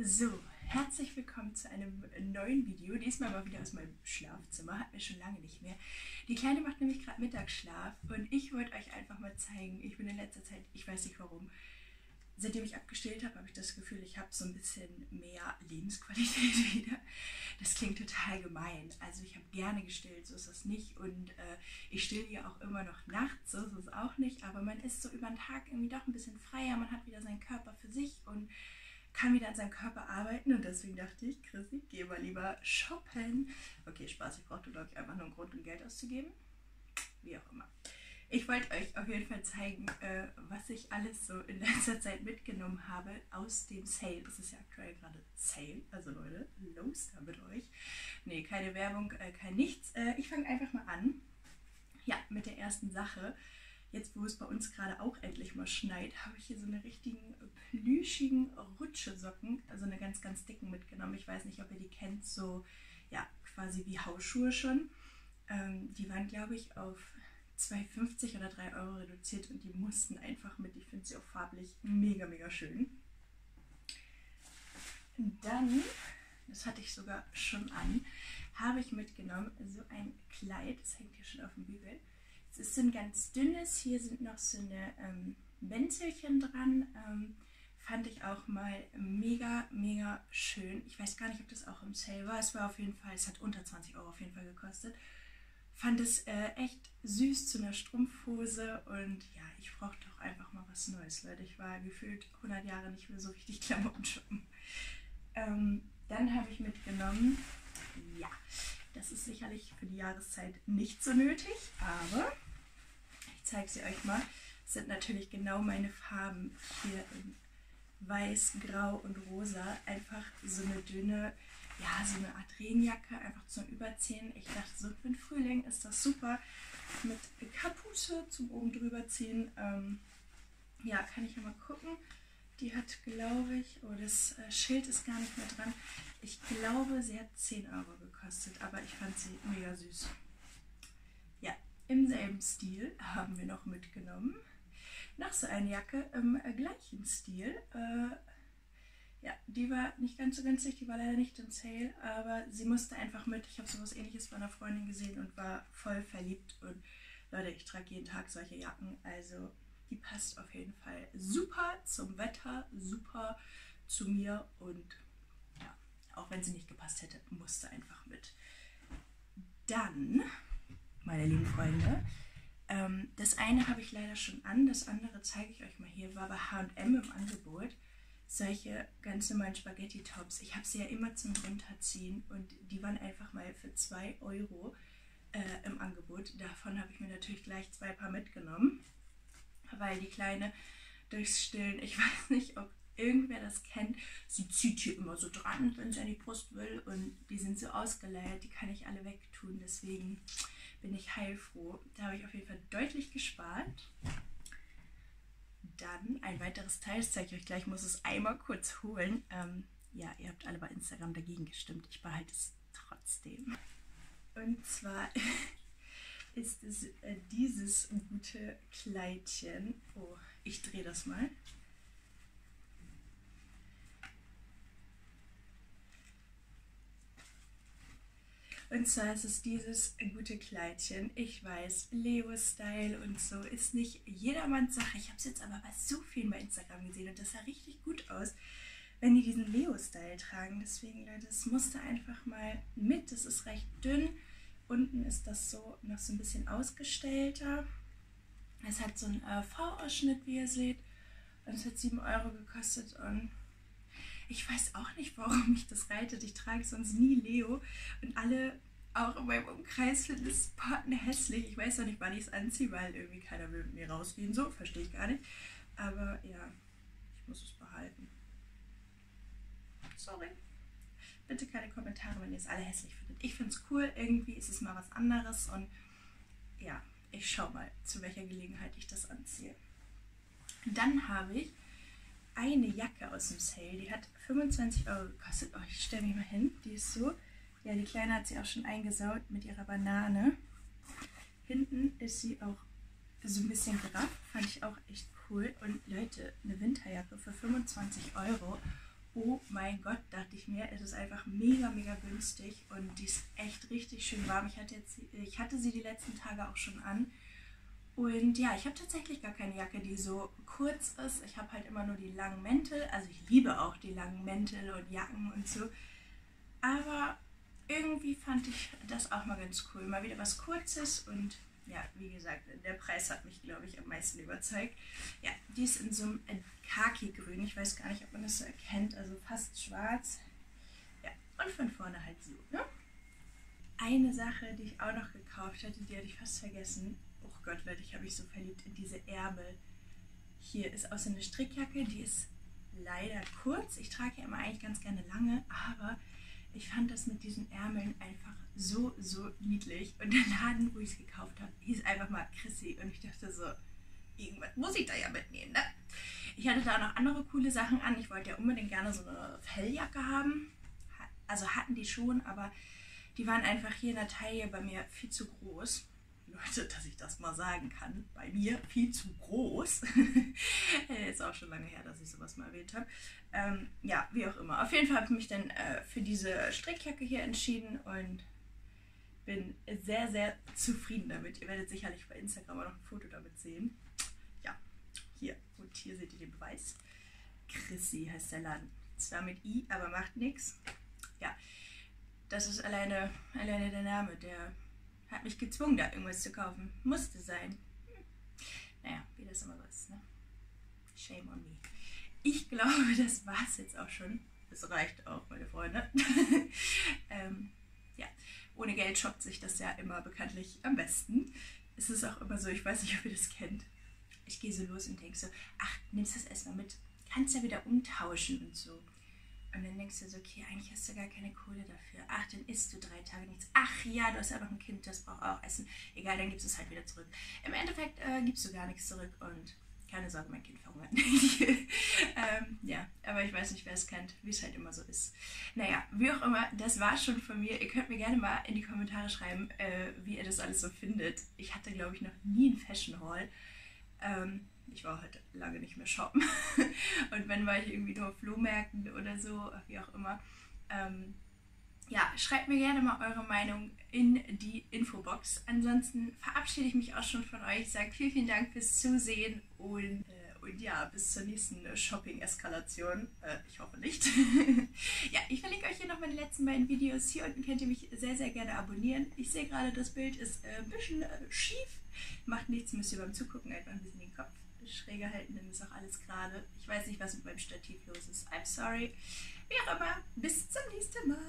So, herzlich willkommen zu einem neuen Video, diesmal mal wieder aus meinem Schlafzimmer, hatten wir schon lange nicht mehr. Die Kleine macht nämlich gerade Mittagsschlaf und ich wollte euch einfach mal zeigen, ich bin in letzter Zeit, ich weiß nicht warum, seitdem ich abgestillt habe, habe ich das Gefühl, ich habe so ein bisschen mehr Lebensqualität wieder. Das klingt total gemein, also ich habe gerne gestillt, so ist das nicht und ich stille ja auch immer noch nachts, so ist es auch nicht, aber man ist so über den Tag irgendwie doch ein bisschen freier, man hat wieder seinen Körper für sich und kann wieder an seinem Körper arbeiten und deswegen dachte ich, Chrissy, geh mal lieber shoppen. Okay, Spaß, ich brauchte, glaube ich, einfach nur einen Grund, um Geld auszugeben. Wie auch immer. Ich wollte euch auf jeden Fall zeigen, was ich alles so in letzter Zeit mitgenommen habe aus dem Sale. Das ist ja aktuell gerade Sale, also Leute, los da mit euch. Nee, keine Werbung, kein nichts. Ich fange einfach mal an, ja, mit der ersten Sache. Jetzt, wo es bei uns gerade auch endlich mal schneit, habe ich hier so eine richtigen plüschigen Rutschesocken, also eine ganz, ganz dicken mitgenommen. Ich weiß nicht, ob ihr die kennt, so ja, quasi wie Hausschuhe schon. Die waren, glaube ich, auf 2,50 oder 3 Euro reduziert und die mussten einfach mit. Ich finde sie auch farblich mega, mega schön. Und dann, das hatte ich sogar schon an, habe ich mitgenommen so ein Kleid, das hängt hier schon auf dem Bügel. Es ist so ein ganz dünnes, hier sind noch so eine Bänzelchen dran, fand ich auch mal mega, mega schön. Ich weiß gar nicht, ob das auch im Sale war, es war auf jeden Fall, es hat unter 20 Euro auf jeden Fall gekostet. Fand es echt süß zu einer Strumpfhose und ja, ich brauchte auch einfach mal was Neues, Leute. Ich war gefühlt 100 Jahre nicht mehr so richtig Klamotten shoppen. Dann habe ich mitgenommen, ja. Das ist sicherlich für die Jahreszeit nicht so nötig, aber ich zeige sie euch mal. Das sind natürlich genau meine Farben hier in Weiß, Grau und Rosa. Einfach so eine dünne, ja, so eine Art Regenjacke, einfach zum Überziehen. Ich dachte so, für den Frühling ist das super. Mit Kapuze zum oben drüber ziehen. Ja, kann ich ja mal gucken. Die hat, glaube ich, oh, das Schild ist gar nicht mehr dran. Ich glaube, sie hat 10 Euro gekostet, aber ich fand sie mega süß. Ja, im selben Stil haben wir noch mitgenommen. Noch so eine Jacke im gleichen Stil. Ja, die war nicht ganz so günstig, die war leider nicht im Sale, aber sie musste einfach mit. Ich habe sowas Ähnliches bei einer Freundin gesehen und war voll verliebt. Und Leute, ich trage jeden Tag solche Jacken, also die passt auf jeden Fall super zum Wetter, super zu mir und ja, auch wenn sie nicht gepasst hätte, musste einfach mit. Dann, meine lieben Freunde, das eine habe ich leider schon an, das andere zeige ich euch mal hier, war bei H&M im Angebot. Solche ganz normalen Spaghetti-Tops, ich habe sie ja immer zum Runterziehen und die waren einfach mal für 2 Euro im Angebot. Davon habe ich mir natürlich gleich 2 Paar mitgenommen. Weil die Kleine durchs Stillen, ich weiß nicht, ob irgendwer das kennt, sie zieht hier immer so dran, wenn sie an die Brust will und die sind so ausgeleiert, die kann ich alle wegtun, deswegen bin ich heilfroh. Da habe ich auf jeden Fall deutlich gespart. Dann ein weiteres Teil, das zeige ich euch gleich, muss es einmal kurz holen. Ja, ihr habt alle bei Instagram dagegen gestimmt, ich behalte es trotzdem. Und zwar ist es dieses gute Kleidchen. Oh, ich drehe das mal. Und zwar ist es dieses gute Kleidchen. Ich weiß, Leo-Style und so ist nicht jedermanns Sache. Ich habe es jetzt aber bei so vielen bei Instagram gesehen und das sah richtig gut aus, wenn die diesen Leo-Style tragen. Deswegen, Leute, das musste einfach mal mit. Das ist recht dünn. Unten ist das so noch so ein bisschen ausgestellter. Es hat so einen V-Ausschnitt, wie ihr seht. Und es hat 7 Euro gekostet. Und ich weiß auch nicht, warum mich das reitet. Ich trage sonst nie Leo. Und alle, auch in meinem Umkreis, finden es hässlich. Ich weiß auch nicht, wann ich es anziehe, weil irgendwie keiner will mit mir rausgehen. So, verstehe ich gar nicht. Aber ja, ich muss es behalten. Sorry. Bitte keine Kommentare, wenn ihr es alle hässlich findet. Ich finde es cool, irgendwie ist es mal was anderes und ja, ich schaue mal, zu welcher Gelegenheit ich das anziehe. Dann habe ich eine Jacke aus dem Sale, die hat 25 Euro gekostet. Oh, ich stelle mich mal hin, die ist so. Ja, die Kleine hat sie auch schon eingesaut mit ihrer Banane. Hinten ist sie auch so ein bisschen gerafft, fand ich auch echt cool. Und Leute, eine Winterjacke für 25 Euro. oh mein Gott, dachte ich mir, es ist einfach mega, mega günstig und die ist echt richtig schön warm. Ich hatte sie die letzten Tage auch schon an. Und ja, ich habe tatsächlich gar keine Jacke, die so kurz ist. Ich habe halt immer nur die langen Mäntel. Also ich liebe auch die langen Mäntel und Jacken und so. Aber irgendwie fand ich das auch mal ganz cool. Mal wieder was Kurzes und ja, wie gesagt, der Preis hat mich, glaube ich, am meisten überzeugt. Ja, die ist in so einem Khaki-Grün. Ich weiß gar nicht, ob man das so erkennt. Also fast schwarz. Ja, und von vorne halt so, ne? Eine Sache, die ich auch noch gekauft hatte, die hatte ich fast vergessen. Oh Gott, Leute, ich habe mich so verliebt in diese Ärmel. Hier ist auch so eine Strickjacke, die ist leider kurz. Ich trage ja immer eigentlich ganz gerne lange, aber ich fand das mit diesen Ärmeln einfach so, so niedlich. Und der Laden, wo ich es gekauft habe, hieß einfach mal Chrissy. Und ich dachte so, irgendwas muss ich da ja mitnehmen, ne? Ich hatte da auch noch andere coole Sachen an. Ich wollte ja unbedingt gerne so eine Felljacke haben. Also hatten die schon, aber die waren einfach hier in der Taille bei mir viel zu groß. Leute, dass ich das mal sagen kann, bei mir viel zu groß. Ist auch schon lange her, dass ich sowas mal erwähnt habe. Ja, wie auch immer. Auf jeden Fall habe ich mich dann für diese Strickjacke hier entschieden und bin sehr, sehr zufrieden damit. Ihr werdet sicherlich bei Instagram auch noch ein Foto damit sehen. Ja, hier. Und hier seht ihr den Beweis. Chrissy heißt der Laden. Zwar mit I, aber macht nichts. Ja, das ist alleine der Name, der hat mich gezwungen, da irgendwas zu kaufen. Musste sein. Naja, wie das immer so ist, ne? Shame on me. Ich glaube, das war es jetzt auch schon. Es reicht auch, meine Freunde. Ja, ohne Geld shoppt sich das ja immer bekanntlich am besten. Es ist auch immer so, ich weiß nicht, ob ihr das kennt. Ich gehe so los und denke so, ach, nimmst das erstmal mit. Kannst ja wieder umtauschen und so. Und dann denkst du so, okay, eigentlich hast du gar keine Kohle dafür. Ach, dann isst du 3 Tage nichts. Ach ja, du hast ja noch ein Kind, das braucht auch Essen. Egal, dann gibst du es halt wieder zurück. Im Endeffekt gibst du gar nichts zurück und keine Sorge, mein Kind verhungert nicht. Ja, aber ich weiß nicht, wer es kennt, wie es halt immer so ist. Naja, wie auch immer, das war's schon von mir. Ihr könnt mir gerne mal in die Kommentare schreiben, wie ihr das alles so findet. Ich hatte, glaube ich, noch nie einen Fashion Haul. Ich war heute lange nicht mehr shoppen und wenn, war ich irgendwie nur auf Flohmärkten oder so, wie auch immer. Ja, schreibt mir gerne mal eure Meinung in die Infobox. Ansonsten verabschiede ich mich auch schon von euch, sage vielen, vielen Dank fürs Zusehen und ja, bis zur nächsten Shopping-Eskalation. Ich hoffe nicht. Ja, ich verlinke euch hier nochmal die letzten beiden Videos. Hier unten könnt ihr mich sehr, sehr gerne abonnieren. Ich sehe gerade, das Bild ist ein bisschen schief. Macht nichts, müsst ihr beim Zugucken einfach ein bisschen den Kopf schräger halten, dann ist auch alles gerade. Ich weiß nicht, was mit meinem Stativ los ist. I'm sorry. Wie auch immer, bis zum nächsten Mal.